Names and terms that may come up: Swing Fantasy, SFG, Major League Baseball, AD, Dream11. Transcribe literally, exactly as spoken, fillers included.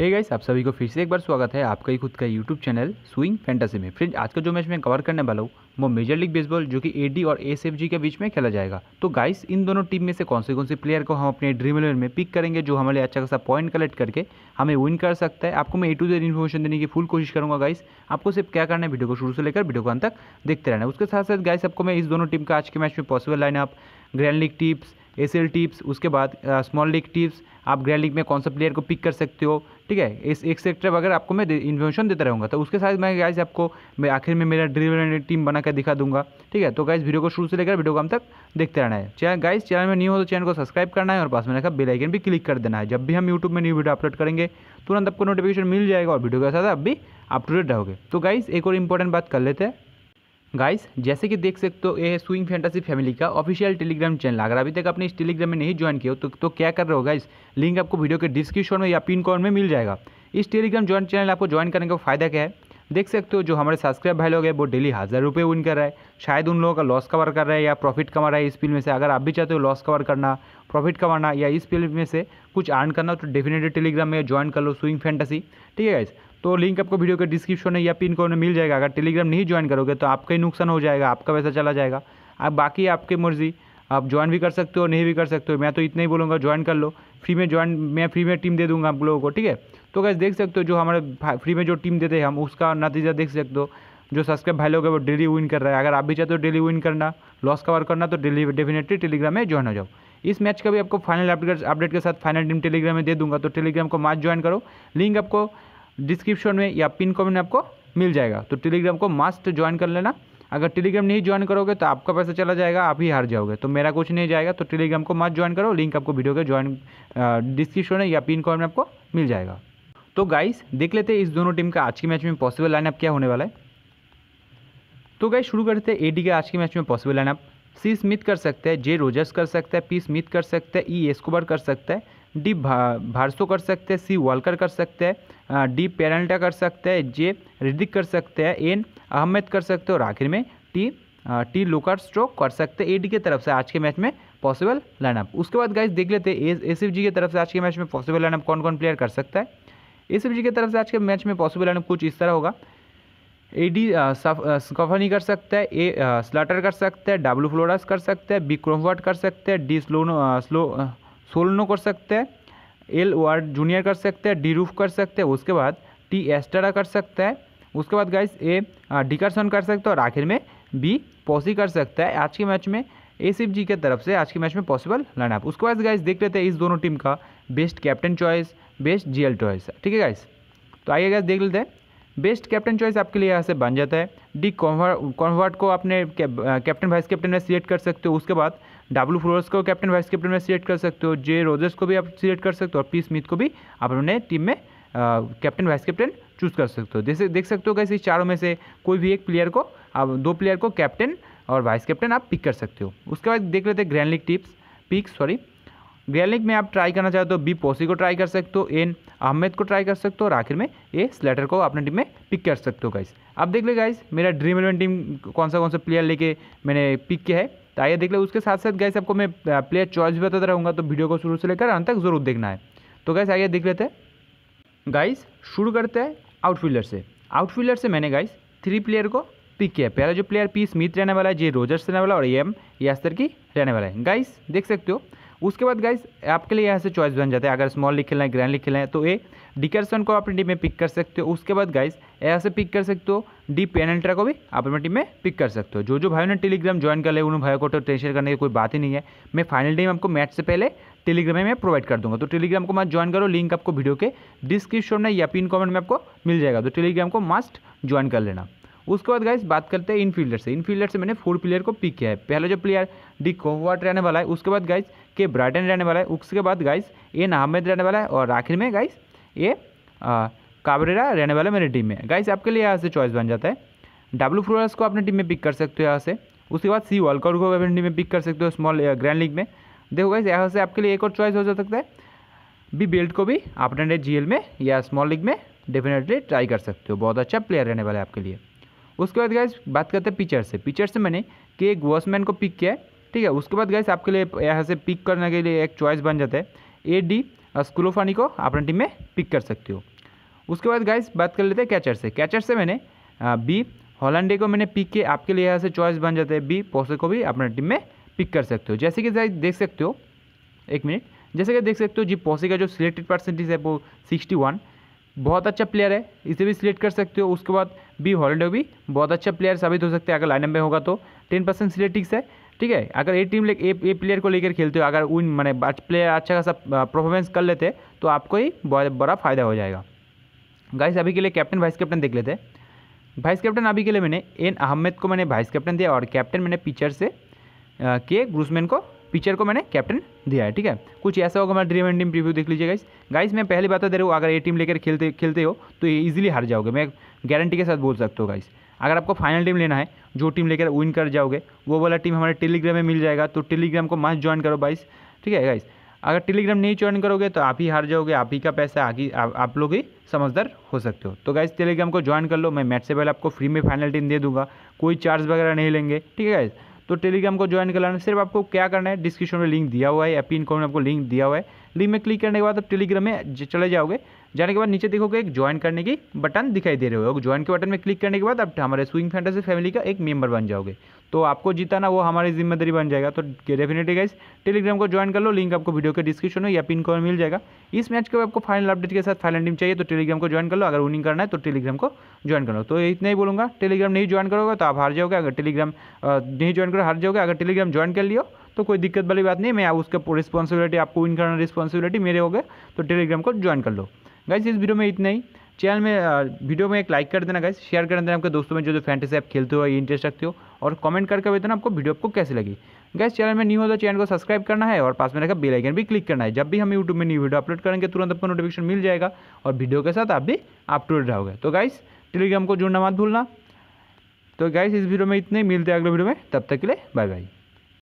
Hey guys, आप सभी को फिर से एक बार स्वागत है आपका ही खुद का यूट्यूब चैनल स्विंग फैंटेसी में। फ्रेंड्स, आज का जो मैच मैं कवर करने वाला हूँ वो मेजर लीग बेसबॉल जो कि एडी और एसएफजी के बीच में खेला जाएगा। तो गाइस, इन दोनों टीम में से कौन से कौन से प्लेयर को हम अपने ड्रीम इलेवन में पिक करेंगे जो हमारे अच्छा खासा पॉइंट कलेक्ट करके हमें विन कर सकता है, आपको मैं ए टू जेड इन्फॉर्मेशन देने की फुल कोशिश करूँगा। गाइस, आपको सिर्फ क्या करना है, वीडियो को शुरू से लेकर वीडियो को अंत तक देखते रहना है। उसके साथ साथ गाइस, आपको मैं इस दोनों टीम का आज के मैच में possible lineup, grand league tips, SL tips, उसके बाद स्मॉल लीग टिप्स, आप ग्रैंड लीग में कौन सा प्लेयर को पिक कर सकते हो, ठीक है, इस एक्सेट्रा वगैरह आपको मैं इन्फॉर्मेशन देता रहूँगा। तो उसके साथ मैं गाइस आपको मैं आखिर में मेरा ड्रीम इलेवन टीम बना कर दिखा दूंगा, ठीक है। तो गाइस, वीडियो को शुरू से लेकर वीडियो को अंत तक देखते रहना है। चैनल गाइस, चैनल में न्यू हो तो चैनल को सब्सक्राइब करना है और पास में रखा बेल आइकन भी क्लिक कर देना है। जब भी हम यूट्यूब में न्यू वीडियो अपलोड करेंगे तुरंत आपको नोटिफिकेशन मिल जाएगा और वीडियो के साथ आप भी अप टू डेट रहोगे। तो गाइस, एक और इंपॉर्टेंट बात कर लेते हैं। गाइस, जैसे कि देख सकते हो, ये स्विंग फैंटेसी फैमिली का ऑफिशियल टेलीग्राम चैनल। अगर अभी तक आपने इस टेलीग्राम में नहीं ज्वाइन किया हो तो, तो क्या कर रहे हो गाइस, लिंक आपको वीडियो के डिस्क्रिप्शन में या पिन कॉर्ड में मिल जाएगा। इस टेलीग्राम ज्वाइन चैनल आपको ज्वाइन करने का फायदा क्या है, देख सकते हो जो हमारे सब्सक्राइब भाई लोग हैं वो डेली हज़ार रुपये विन कर रहा है। शायद उन लोगों का लॉस कवर कर रहा है या प्रॉफिट कमा रहा है इस फील्ड में से। अगर आप भी चाहते हो लॉस कवर करना, प्रॉफिट कमाना या इस फील्ड में से कुछ अर्न करना तो डेफिनेटली टेलीग्राम में ज्वाइन कर लो स्विंग फैंटेसी, ठीक है गाइस। तो लिंक आपको वीडियो के डिस्क्रिप्शन में या पिन कोड में मिल जाएगा। अगर टेलीग्राम नहीं ज्वाइन करोगे तो आपका ही नुकसान हो जाएगा, आपका पैसा चला जाएगा। अब बाकी आपकी मर्जी, आप ज्वाइन भी कर सकते हो नहीं भी कर सकते हो। मैं तो इतना ही बोलूँगा ज्वाइन कर लो, फ्री में ज्वाइन, मैं फ्री में टीम दे दूँगा आप लोगों को, ठीक है। तो गाइस, देख सकते हो जो हमारे फ्री में जो टीम देते हैं हम, उसका नतीजा देख सकते हो जो सब्सक्राइब भाई लोग हैं वो डेली विन कर रहा है। अगर आप भी चाहते हो डेली विन करना, लॉस कवर करना तो डेली डेफिनेटली टेलीग्राम में ज्वाइन हो जाओ। इस मैच का भी आपको फाइनल अपडेट अपडेट के साथ फाइनल टीम टेलीग्राम में दे दूँगा, तो टेलीग्राम को मास्ट ज्वाइन करो, लिंक आपको डिस्क्रिप्शन में या पिन कमेंट में आपको मिल जाएगा। तो टेलीग्राम को मस्ट ज्वाइन कर लेना। अगर टेलीग्राम नहीं ज्वाइन करोगे तो आपका पैसा चला जाएगा, आप ही हार जाओगे, तो मेरा कुछ नहीं जाएगा। तो टेलीग्राम को मस्ट ज्वाइन करो, लिंक आपको वीडियो के ज्वाइन डिस्क्रिप्शन में या पिन कमेंट में आपको मिल जाएगा। तो गाइस, देख लेते हैं इस दोनों टीम का आज के मैच में पॉसिबल लाइनअप क्या होने वाला है। तो गाइस, शुरू करते हैं एडी के आज के मैच में पॉसिबल लाइनअप। सी स्मिथ कर सकते हैं, जे रोजर्स कर सकता है, पी स्मिथ कर सकते हैं, ई एस्कोबार कर सकता है, डी भारसो कर सकते हैं, सी वॉलकर कर सकते हैं, डी पेरेंटा कर सकते हैं, जे रिदिक कर सकते हैं, एन अहमद कर सकते हैं और आखिर में टी टी लोकर स्ट्रोक कर सकते हैं। एडी की तरफ से आज के मैच में पॉसिबल लाइनअप। उसके बाद गाइस, देख लेते हैं एसएफजी की तरफ से आज के मैच में पॉसिबल लाइनअप कौन कौन प्लेयर कर सकता है। एसएफजी की तरफ से आज के मैच में पॉसिबल लाइनअप कुछ इस तरह होगा। एडी स्कफनी कर सकता है, ए स्लाटर कर सकता है, डब्ल्यू फ्लोरास कर सकता है, बी क्रॉमवर्ड कर सकता है, डी स्लोनो स्लो सोलनो कर सकते हैं, एल वार्ड जूनियर कर सकते हैं, डी रूफ कर सकते हैं, उसके बाद टी एस्टरा कर सकता है, उसके बाद गाइस ए डिकरसन कर सकता है और आखिर में बी पॉसी कर सकता है। आज के मैच में एसएफजी के तरफ से आज के मैच में पॉसिबल लाइनअप। उसके बाद गाइस, देख लेते हैं इस दोनों टीम का best captain choice, best GL choice, ठीक है गाइस। तो आइए गाइस देख लेते हैं। बेस्ट कैप्टन चॉइस आपके लिए यहाँ से बन जाता है डी कॉन्वर्ट को आपने कैप्टन वाइस कैप्टन में सिलेक्ट कर सकते हो, उसके बाद डब्ल्यू फ्लोरस को कैप्टन वाइस कैप्टन में सिलेक्ट कर सकते हो, जे रोजर्स को भी आप सिलेक्ट कर सकते हो और पी स्मिथ को भी आप अपने टीम में कैप्टन वाइस कैप्टन चूज कर सकते हो। जैसे देख सकते हो कैसे इस चारों में से कोई भी एक प्लेयर को आप दो प्लेयर को कैप्टन और वाइस कैप्टन आप पिक कर सकते हो। उसके बाद देख लेते हैं grand league tips pick sorry grand league में आप ट्राई करना चाहते हो बी पोसी को ट्राई कर सकते हो, एन अहमद को ट्राई कर सकते हो और आखिर में ए स्लेटर को अपने टीम में पिक कर सकते हो। गाइस, अब देख ले गाइस मेरा ड्रीम इलेवन टीम कौन सा कौन सा प्लेयर लेके मैंने पिक किया है, तो आइए देख ले। उसके साथ साथ गाइस आपको मैं प्लेयर चॉइस भी बताता रहूँगा, तो वीडियो को शुरू से लेकर अंत तक जरूर देखना है। तो गाइस आइए देख लेते हैं। गाइस, शुरू करते हैं आउटफील्डर से। आउटफील्डर से मैंने गाइस थ्री प्लेयर को पिक किया है। पहला जो प्लेयर पी स्मिथ रहने वाला है, जे रोजर्स रहने वाला और एम यास्तर की रहने वाला है, गाइस देख सकते हो। उसके बाद गाइस आपके लिए यहाँ से चॉइस बन जाता है, अगर स्मॉल लीग खेलना है, ग्रैंड लीग खेलना है तो ए डिकरसन को आप अपनी टीम में पिक कर सकते हो। उसके बाद गाइस यहाँ से पिक कर सकते हो डी पेनल्ट्रा को भी आप अपनी टीम में पिक कर सकते हो। जो जो भाई ने टेलीग्राम ज्वाइन कर ले उन भाई को तो टेंशन करने की कोई बात ही नहीं है। मैं फाइनल टीम आपको मैच से पहले टेलीग्राम में मैं प्रोवाइड कर दूँगा, तो टेलीग्राम को मस्ट ज्वाइन करो, लिंक आपको वीडियो के डिस्क्रिप्शन में या पिन कॉमेंट में आपको मिल जाएगा। तो टेलीग्राम को मस्ट ज्वाइन कर लेना। उसके बाद गाइस बात करते हैं इनफील्डर से। इनफील्डर से मैंने फोर प्लेयर को पिक किया है। पहला जो प्लेयर डी कोहवाट रहने वाला है, उसके बाद गाइस के ब्राइटन रहने वाला है, उसके बाद गाइस एन अहमद रहने वाला है और आखिर में गाइस ए काबरेरा रहने वाला है मेरी टीम में। गाइस आपके लिए यहाँ से चॉइस बन जाता है डब्ल्यू फ्लोरस को अपनी टीम में पिक कर सकते हो यहाँ से। उसके बाद सी वॉलकर को अपनी टीम में पिक कर सकते हो स्मॉल ग्रैंड लीग में। देखो गाइस यहाँ से आपके लिए एक और चॉइस हो जा सकता है, बी बेल्ट को भी आप अपने जी एल में या स्मॉल लीग में डेफिनेटली ट्राई कर सकते हो, बहुत अच्छा प्लेयर रहने वाला है आपके लिए। उसके बाद गाइस बात करते हैं पिचर से। पिचर से मैंने के वॉशमैन को पिक किया है, ठीक है। उसके बाद गाइस आपके लिए यहाँ से पिक करने के लिए एक चॉइस बन जाता है ए डी स्कूलोफानी को अपने टीम में पिक कर सकते हो। उसके बाद गाइस बात कर लेते हैं कैचर से। कैचर से मैंने बी हॉलैंडे को मैंने पिक किया। आपके लिए यहाँ से चॉइस बन जाते हैं, बी पोसे को भी अपने टीम में पिक कर सकते हो। जैसे कि गाइस देख सकते हो, एक मिनट, जैसे कि देख सकते हो जी पोसे का जो सिलेक्टेड परसेंटेज है वो सिक्सटी वन, बहुत अच्छा प्लेयर है, इसे भी सिलेक्ट कर सकते हो। उसके बाद बी हॉलैंडे भी बहुत अच्छा प्लेयर साबित हो सकता है अगर लाइनअप में होगा तो। टेन परसेंट सिलेक्टिक्स है, ठीक है। अगर ए टीम ले ए प्लेयर को लेकर खेलते हो, अगर उन मैंने प्लेयर अच्छा खासा परफॉर्मेंस कर लेते हैं तो आपको ही बहुत बड़ा फ़ायदा हो जाएगा। गाइस अभी के लिए कैप्टन वाइस कैप्टन देख लेते हैं। वाइस कैप्टन अभी के लिए मैंने एन अहमद को मैंने वाइस कैप्टन दिया और कैप्टन मैंने पिचर से के ग्रूसमैन को पिचर को मैंने कैप्टन दिया है, ठीक है। कुछ ऐसा होगा, हमारा ड्रीम एंड टीम प्रीव्यू देख लीजिए गाइस। गाइस मैं पहले बता दे रहा हूँ, अगर ए टीम लेकर खेलते खेलते हो तो ये ईजिली हार जाओगे, मैं गारंटी के साथ बोल सकता हूँ गाइस। अगर आपको फाइनल टीम लेना है, जो टीम लेकर विन कर जाओगे वो वाला टीम हमारे टेलीग्राम में मिल जाएगा, तो टेलीग्राम को मस्ट ज्वाइन करो गाइस, ठीक है गाइस। अगर टेलीग्राम नहीं ज्वाइन करोगे तो आप ही हार जाओगे, आप ही का पैसा आगे आप, आप लोग ही समझदार हो सकते हो। तो गाइस टेलीग्राम को ज्वाइन कर लो, मैं मैच से पहले आपको फ्री में फाइनल टीम दे दूंगा, कोई चार्ज वगैरह नहीं लेंगे, ठीक है गाइस। तो टेलीग्राम को ज्वाइन कर लेना। सिर्फ आपको क्या करना है, डिस्क्रिप्शन में लिंक दिया हुआ है या पिन कोड में आपको लिंक दिया हुआ है। लिंक में क्लिक करने के बाद आप टेलीग्राम में चले जाओगे, जाने के बाद नीचे देखोगे एक ज्वाइन करने की बटन दिखाई दे रहे हो। ज्वाइन के बटन में क्लिक करने के बाद आप हमारे स्विंग फैंटेसी फैमिली का एक मेंबर बन जाओगे, तो आपको जीताना वो हमारी जिम्मेदारी बन जाएगा। तो डेफिनेटली गाइस टेलीग्राम को ज्वाइन कर लो, लिंक आपको वीडियो के डिस्क्रिप्शन में या पिन कोड मिल जाएगा। इस मैच के आपको फाइनल अपडेट के साथ फाइनल टीम चाहिए तो टेलीग्राम को ज्वाइन कर लो, अगर विनिंग करना है तो टेलीग्राम को ज्वाइन कर लो। तो इतना ही बोलूँगा, टेलीग्राम नहीं ज्वाइन करोगे तो आप हार जाओगे, अगर टेलीग्राम नहीं ज्वाइन करो हार जाओगे। अगर टेलीग्राम ज्वाइन कर लियो तो कोई दिक्कत वाली बात नहीं, मैं उसका रिस्पॉन्सिबिलिटी आपको विन करना रिस्पॉन्सिबिलिटी मेरे हो गए, तो टेलीग्राम को ज्वाइन कर लो। गाइस इस वीडियो में इतना ही, चैनल में वीडियो में एक लाइक कर देना गाइस, शेयर कर देना आपके दोस्तों में जो जो फैंटेसी आप खेलते हो ये इंटरेस्ट रखते हो, और कमेंट करके बताना आपको वीडियो आपको कैसे लगी। गाइस चैनल में न्यू हो तो चैनल को सब्सक्राइब करना है और पास में रखा बेल आइकन भी क्लिक करना है, जब भी हम यूट्यूब में न्यू वीडियो अपलोड करेंगे तुरंत आपको नोटिफिकेशन मिल जाएगा और वीडियो के साथ आप भी अपलोड रहोगे। तो गाइस टेलीग्राम को जुड़ना मत भूलना। तो गाइस इस वीडियो में इतने, मिलते हैं अगले वीडियो में, तब तक के लिए बाय बाय।